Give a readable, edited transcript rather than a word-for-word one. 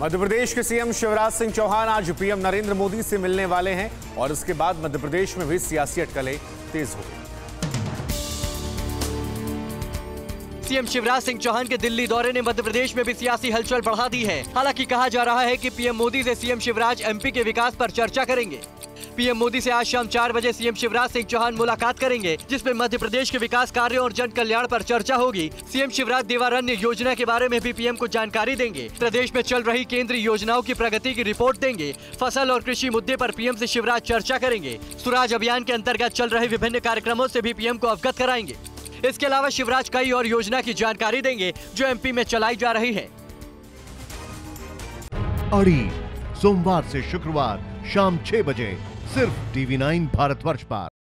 मध्य प्रदेश के सीएम शिवराज सिंह चौहान आज पीएम नरेंद्र मोदी से मिलने वाले हैं और इसके बाद मध्य प्रदेश में भी सियासी अटकलें तेज हो गई। सीएम शिवराज सिंह चौहान के दिल्ली दौरे ने मध्य प्रदेश में भी सियासी हलचल बढ़ा दी है। हालांकि कहा जा रहा है कि पीएम मोदी से सीएम शिवराज एमपी के विकास पर चर्चा करेंगे। पीएम मोदी से आज शाम 4 बजे सीएम शिवराज सिंह चौहान मुलाकात करेंगे, जिसमें मध्य प्रदेश के विकास कार्यों और जन कल्याण पर चर्चा होगी। सीएम शिवराज देवार्य योजना के बारे में भी पीएम को जानकारी देंगे, प्रदेश में चल रही केंद्रीय योजनाओं की प्रगति की रिपोर्ट देंगे। फसल और कृषि मुद्दे पर पीएम से शिवराज चर्चा करेंगे। सुराज अभियान के अंतर्गत चल रहे विभिन्न कार्यक्रमों से भी पीएम को अवगत कराएंगे। इसके अलावा शिवराज कई और योजना की जानकारी देंगे जो एमपी में चलाई जा रही है। सोमवार से शुक्रवार शाम 6 बजे सिर्फ टीवी 9 भारतवर्ष पर।